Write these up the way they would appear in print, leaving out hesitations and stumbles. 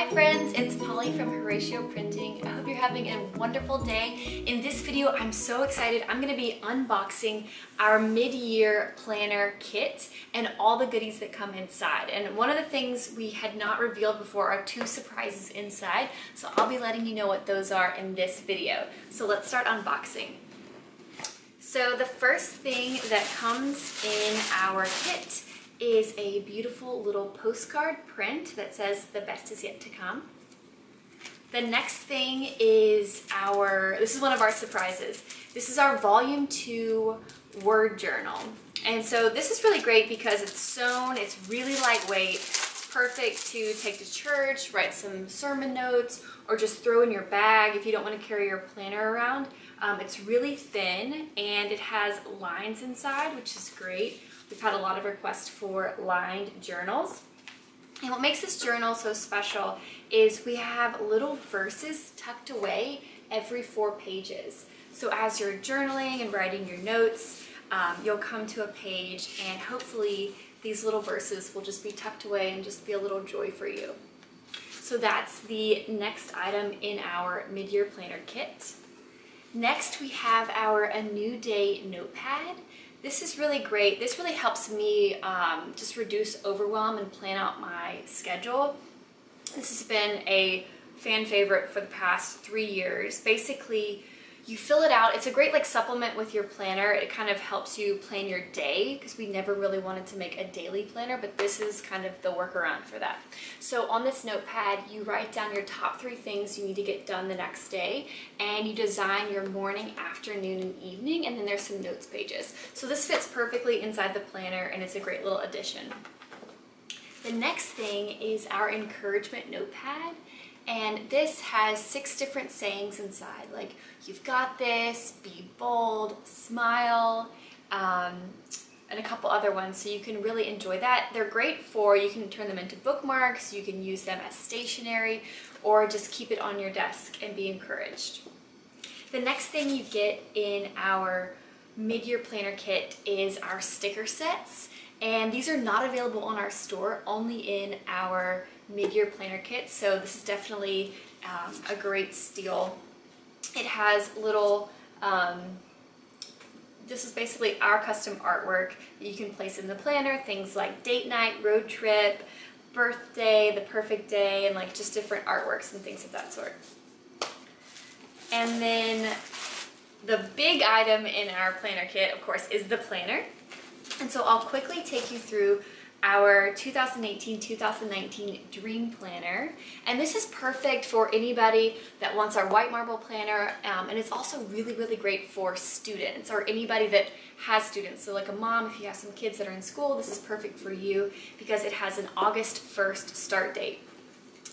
Hi friends, it's Polly from Horacio Printing. I hope you're having a wonderful day. In this video, I'm so excited. I'm going to be unboxing our mid-year planner kit and all the goodies that come inside. And one of the things we had not revealed before are two surprises inside, so I'll be letting you know what those are in this video. So let's start unboxing. So the first thing that comes in our kit is a beautiful little postcard print that says "The best is yet to come." The next thing is this is one of our surprises. This is our volume 2 word journal. And so this is really great because it's sewn, it's really lightweight, it's perfect to take to church, write some sermon notes, or just throw in your bag if you don't want to carry your planner around. It's really thin and it has lines inside, which is great. We've had a lot of requests for lined journals. And what makes this journal so special is we have little verses tucked away every 4 pages. So as you're journaling and writing your notes, you'll come to a page and hopefully these little verses will just be tucked away and just be a little joy for you. So that's the next item in our mid-year planner kit. Next, we have our A New Day notepad. This is really great. This really helps me just reduce overwhelm and plan out my schedule. This has been a fan favorite for the past 3 years. Basically, you fill it out. It's a great supplement with your planner. It kind of helps you plan your day because we never really wanted to make a daily planner, but this is kind of the workaround for that. So on this notepad, you write down your top 3 things you need to get done the next day, and you design your morning, afternoon, and evening, and then there's some notes pages. So this fits perfectly inside the planner, and it's a great little addition. The next thing is our encouragement notepad. And this has 6 different sayings inside, like "you've got this," "be bold," "smile," and a couple other ones. So you can really enjoy that. They're great for, you can turn them into bookmarks, you can use them as stationery, or just keep it on your desk and be encouraged. The next thing you get in our mid-year planner kit is our sticker sets. And these are not available on our store, only in our mid-year planner kit, so this is definitely a great steal. It has little, this is basically our custom artwork that you can place in the planner, things like date night, road trip, birthday, the perfect day, and just different artworks and things of that sort. And then the big item in our planner kit, of course, is the planner. And so I'll quickly take you through our 2018-2019 Dream Planner, and this is perfect for anybody that wants our white marble planner, and it's also really great for students or anybody that has students. So like a mom, if you have some kids that are in school, this is perfect for you because it has an August 1st start date.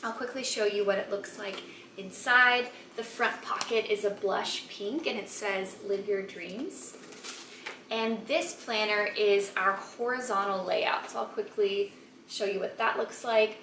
I'll quickly show you what it looks like inside. The front pocket is a blush pink and it says "Live Your Dreams." And this planner is our horizontal layout, so I'll quickly show you what that looks like.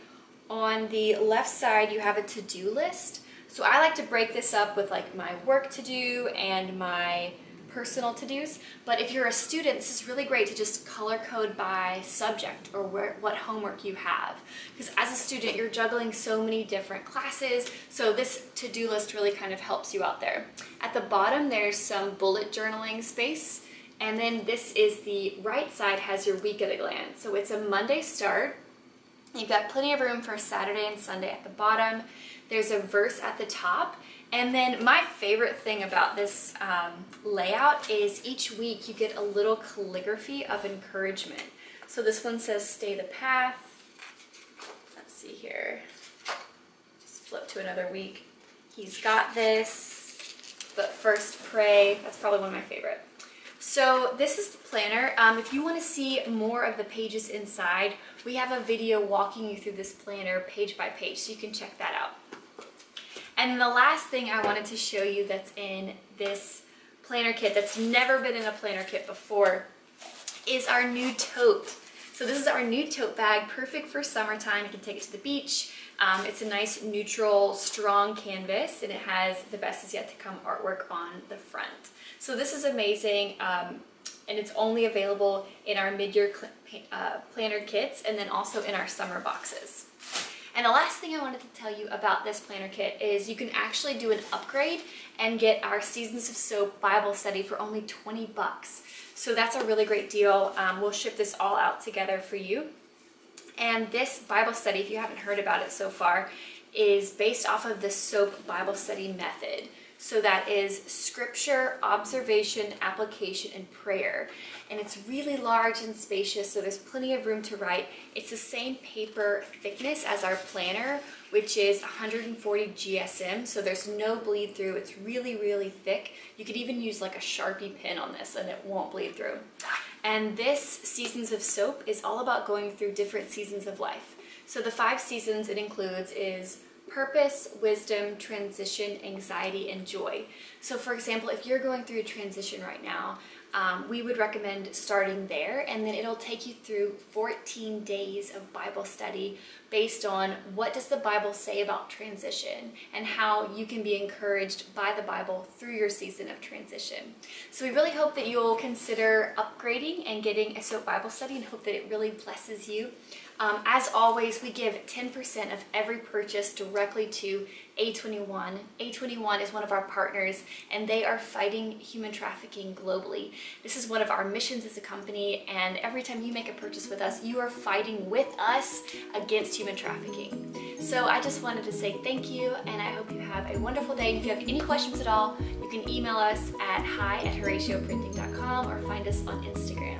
On the left side, you have a to-do list. So I like to break this up with my work to-do and my personal to-dos. But if you're a student, this is really great to just color code by subject or what homework you have. Because as a student, you're juggling so many different classes, so this to-do list really kind of helps you out there. At the bottom, there's some bullet journaling space. And then this is the right side has your week at a glance. So it's a Monday start. You've got plenty of room for Saturday and Sunday at the bottom. There's a verse at the top. And then my favorite thing about this layout is each week you get a little calligraphy of encouragement. So this one says "Stay the Path." Let's see here. Just flip to another week. "He's got this," "But first pray." That's probably one of my favorite. So this is the planner. If you want to see more of the pages inside, we have a video walking you through this planner page by page, so you can check that out. And the last thing I wanted to show you that's in this planner kit that's never been in a planner kit before is our new tote. So this is our new tote bag, perfect for summertime. You can take it to the beach. It's a nice, neutral, strong canvas, and it has "The Best Is Yet to Come" artwork on the front. So this is amazing, and it's only available in our mid-year planner kits and then also in our summer boxes. And the last thing I wanted to tell you about this planner kit is you can actually do an upgrade and get our Seasons of Soap Bible study for only $20. So that's a really great deal. We'll ship this all out together for you. And this Bible study, if you haven't heard about it so far, is based off of the SOAP Bible study method. So that is scripture, observation, application, and prayer. And it's really large and spacious, so there's plenty of room to write. It's the same paper thickness as our planner, which is 140 GSM, so there's no bleed through. It's really, really thick. You could even use like a Sharpie pen on this and it won't bleed through. And this Seasons of Soap is all about going through different seasons of life. So the 5 seasons it includes is purpose, wisdom, transition, anxiety, and joy. So for example, if you're going through a transition right now, we would recommend starting there, and then it'll take you through 14 days of Bible study based on what does the Bible say about transition and how you can be encouraged by the Bible through your season of transition. So we really hope that you'll consider upgrading and getting a SOAP Bible study and hope that it really blesses you. As always, we give 10% of every purchase directly to A21. A21 is one of our partners, and they are fighting human trafficking globally. This is one of our missions as a company, and every time you make a purchase with us, you are fighting with us against human trafficking. So I just wanted to say thank you, and I hope you have a wonderful day. And if you have any questions at all, you can email us at hi@horatioprinting.com or find us on Instagram.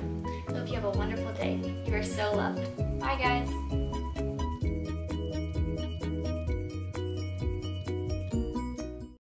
I hope you have a wonderful day. You are so loved. Bye, guys.